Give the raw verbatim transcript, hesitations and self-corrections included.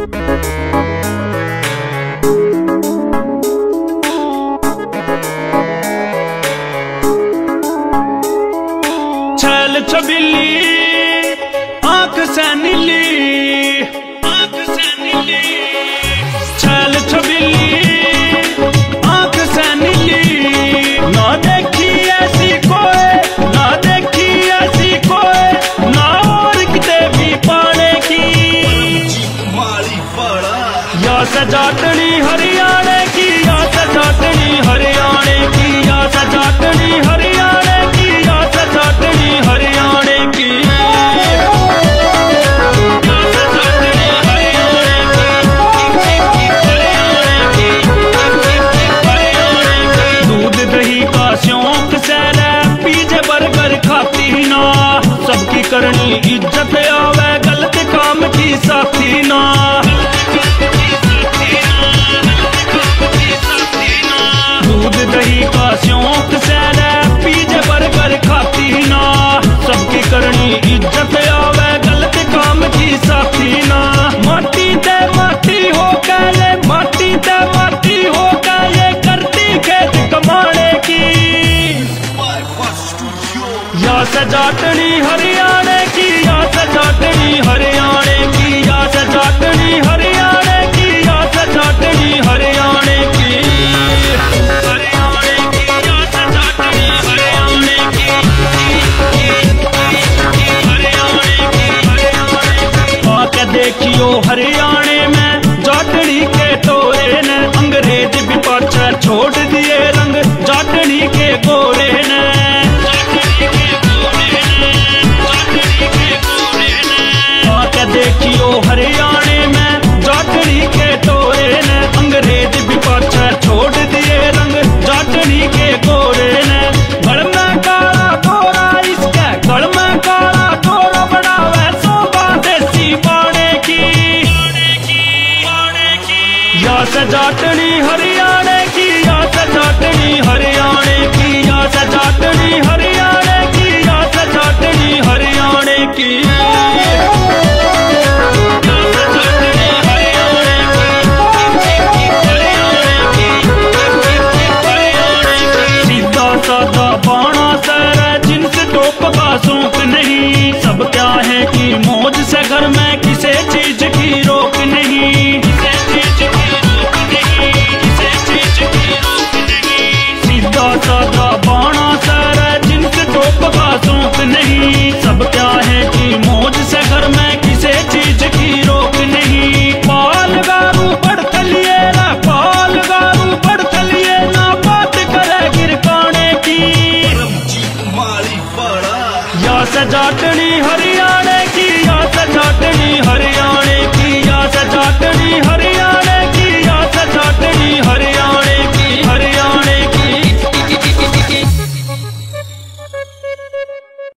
छल छबिली आंख से नीली आंख से नीली छल छबिली आंख से नीली ना देखी ऐसी कोई ना देखी ऐसी कोई ना और किते भी पाने की माली पड़ा या सजाटनी हरियाणे की या सजाटनी हरियाणे की या सजाटनी हरियाणे की या सजाटनी हरियाणे की करनी इज्जत आवे गलत काम की साथी ना दूध दही का शौक से पीजे बर्गर खाती ना सबकी करनी इज्जत आवे गलत काम की साथी ना माटी ते माटी हो गए माटी ते माटी हो गए करती खेत कमाने की या सजाटनी हरियाणे की या सजाटनी हरियाणे की या सजाटनी हरियाणे की या सजाटनी हरियाणे की हरियाणे की या सजाटनी हरियाणे की हरियाणे की हरियाणे की आके देखियो हरियाणे में जाटनी के तोरे ने अंग्रेज भी पाछे छोड़ दिए रंग जाटनी के गोरे ने देखियो हरियाणे में जाटनी के तोरे ने अंग्रेज भी पाछे छोड़ दिए रंग जाटनी के गोरे ने गल में काला गोरा इसके गल में काला गोरा बनावे शोभा देसी बाणे की या सजाटनी हरियाणे की या सजाटनी हरियाणे की या सजाटनी हरियाणे की या सजाटनी हरियाणे की सूख नहीं सब क्या है कि मौज से घर में किसी चीज की रोक नहीं किसी चीज की रोक नहीं किसी चीज की रोक नहीं सीधा साधा बाणा सारा जिनके टोप का सूख नहीं सब क्या है कि मौज से घर में किसी चीज की रोक नहीं पाल गारू पढ़ लिए ना पाल गारू पढ़ लिए ना बात करे गिरकाने की या सजाटनी हरियाणा।